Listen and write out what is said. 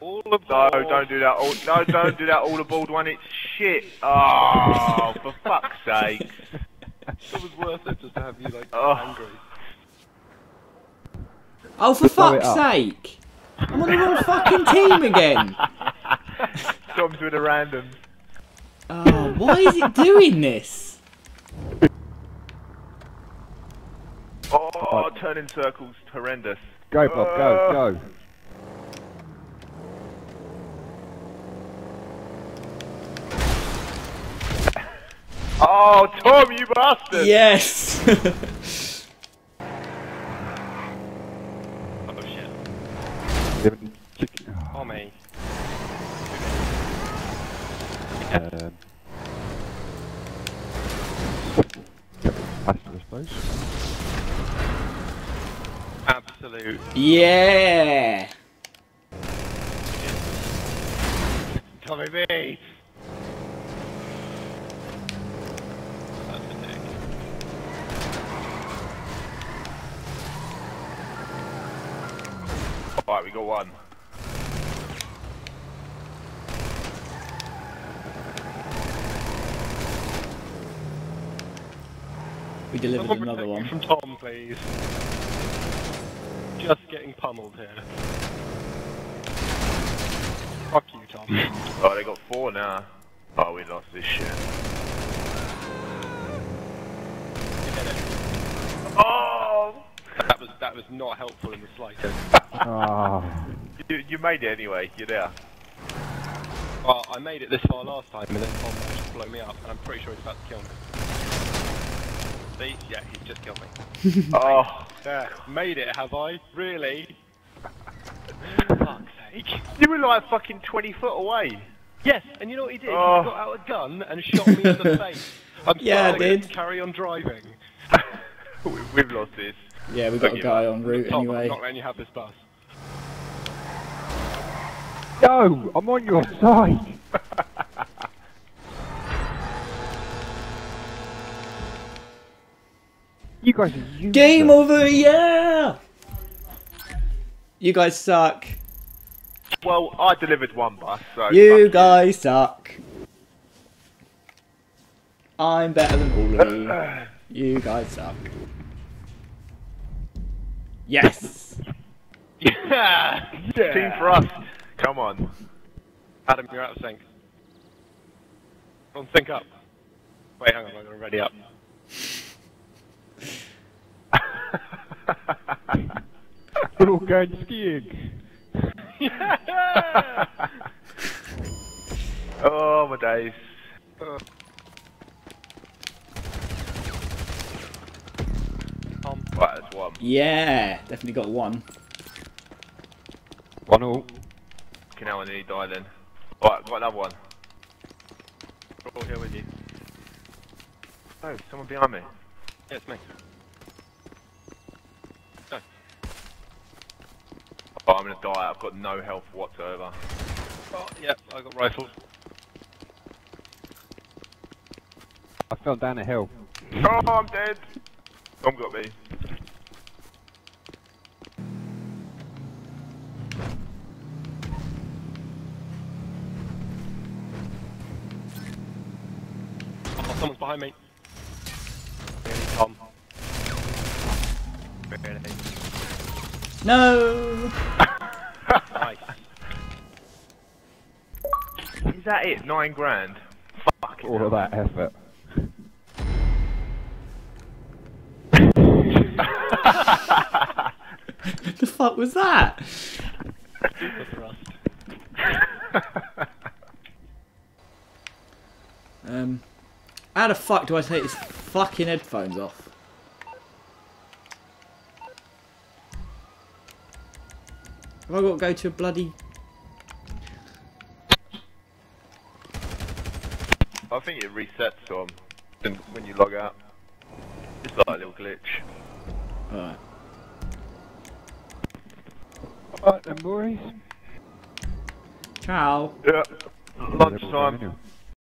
All aboard. No, don't do that. All, no, don't do that. All aboard one. It's shit. Oh, for fuck's sake. It was worth it just to have you like angry. Oh, for fuck's sake! I'm on the wrong fucking team again. Jobs with a random. Oh, why is it doing this? Oh, turning circles, horrendous. Go, Bob. Go. Oh, Tom, you bastard! Yes! Oh, shit. Oh, me. Absolute. Yeah! Tommy B! Alright, we got one. We delivered another one. From Tom, please. Just getting pummeled here. Fuck you, Tom. Oh, they got four now. Oh, we lost this shit. Oh! That was not helpful in the slightest. Oh. You made it anyway, you're there. Well, I made it this far last time and then Tom managed to blow me up and I'm pretty sure he's about to kill me. See? Yeah, he's just killed me. Oh. Yeah, made it, have I? Really? Fuck's sake. You were like fucking 20 foot away. Yes, and you know what he did? Oh. He got out a gun and shot me in the face. I'm sorry, dude. Carry on driving. We've lost this. Yeah, we've got a guy on route anyway. I'm not letting you have this bus. No, I'm on your side. You guys are useless. Game over, yeah! You guys suck. Well, I delivered one bus, so... You guys suck. I'm better than all of you. You guys suck. Yes! Yeah! Team Thrust! Come on. Adam, you're out of sync. Go on, sync up. Wait, hang on, I'm gonna ready up. We're all going skiing. Yeah! Oh, my days. Oh. Right, that's one. Yeah, definitely got one. 1-0. Okay, now I nearly die then. Alright, got another one. We're all here with you. Oh, someone behind me. Yeah, it's me. Go. Oh, I'm gonna die. I've got no health whatsoever. Oh, yeah, I got rifles. I fell down a hill. Oh, I'm dead. Tom got me. Oh, someone's behind me. Really, Tom. Really. No! Nice. Is that it? 9 grand? Fuck. All of that effort. The fuck was that? Super thrust. How the fuck do I take these fucking headphones off? Have I got to go to a bloody? I think it resets on when you log out. It's like a little glitch. Alright. Alright then, boys. Ciao. Yeah. Lunchtime.